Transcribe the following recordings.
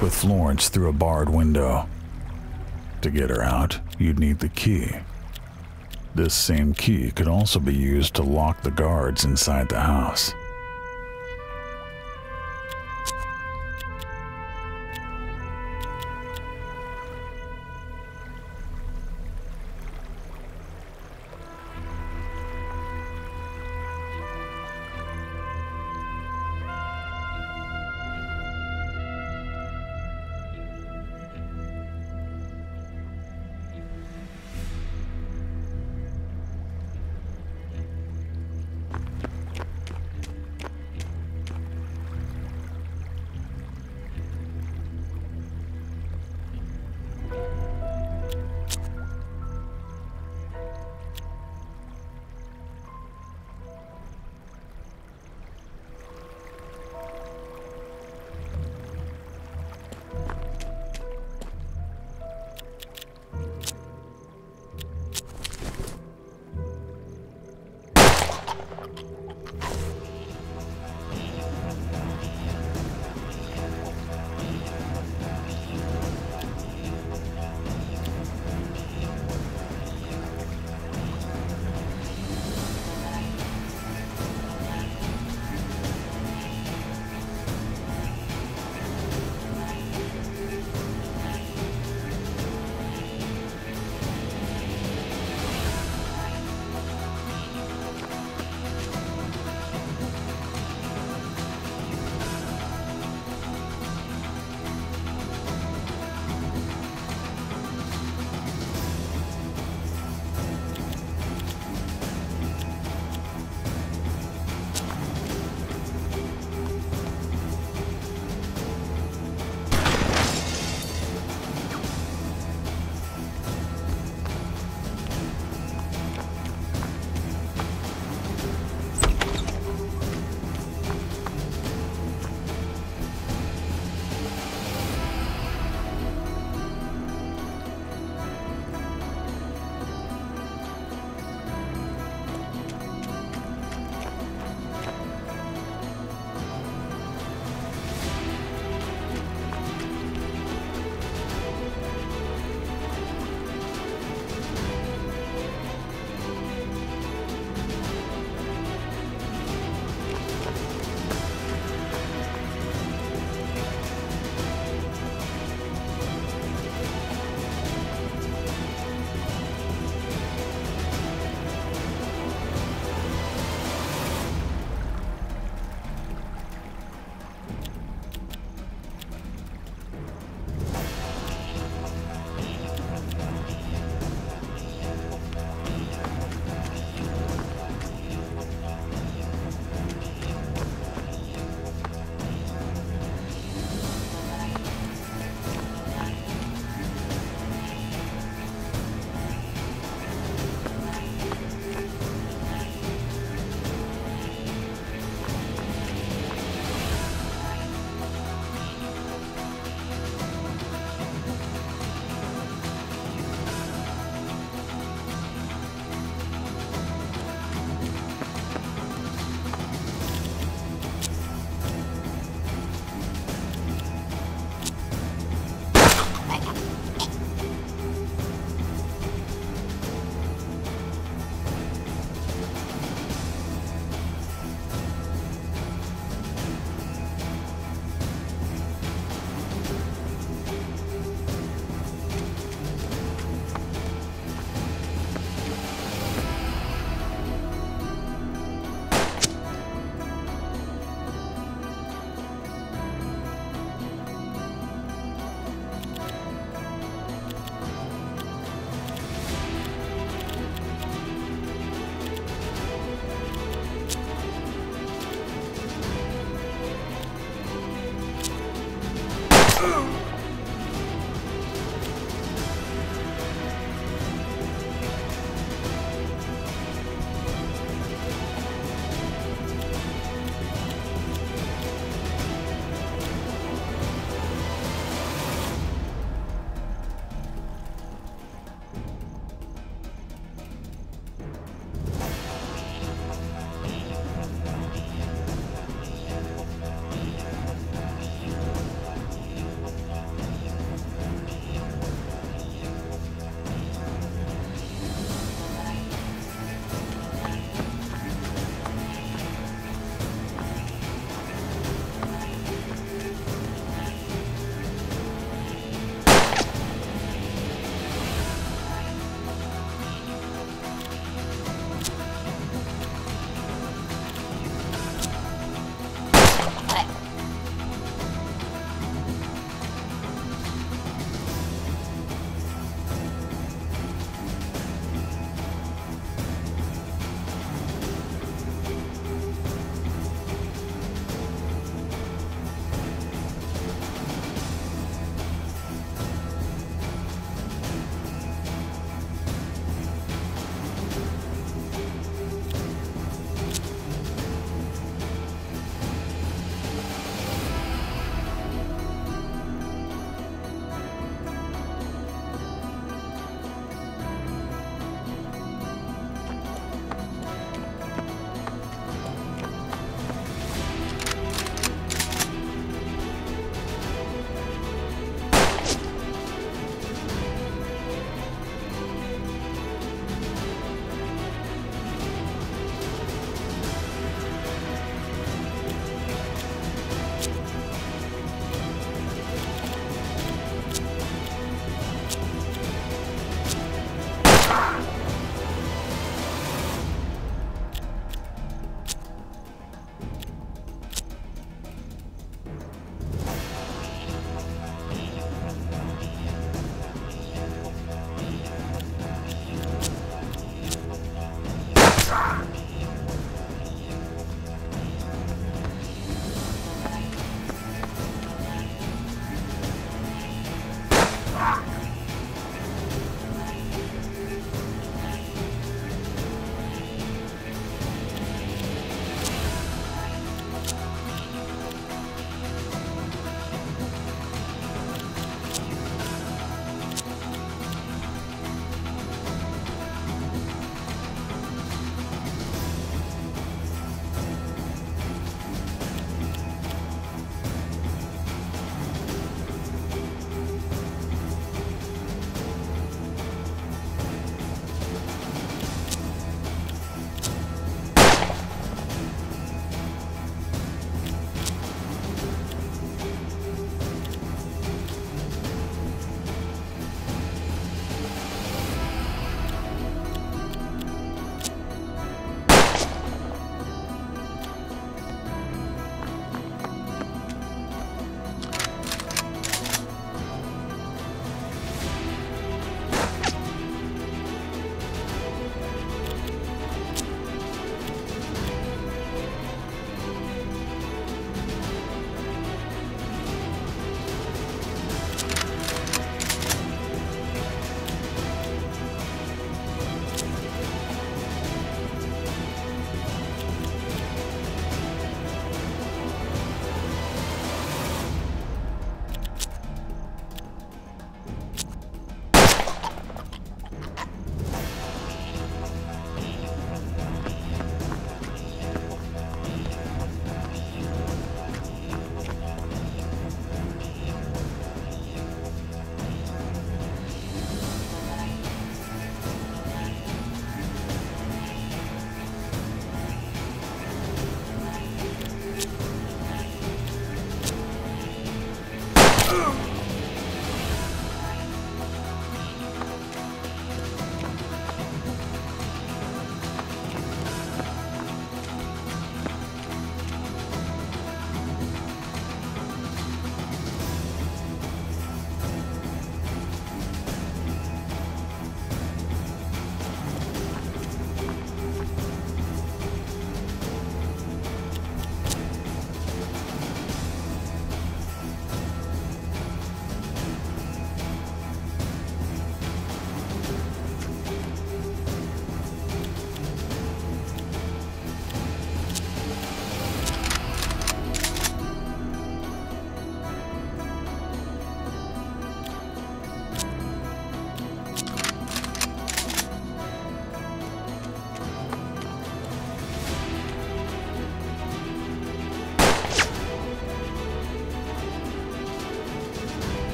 up with Florence through a barred window. To get her out, you'd need the key. This same key could also be used to lock the guards inside the house.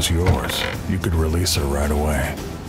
was yours, you could release her right away.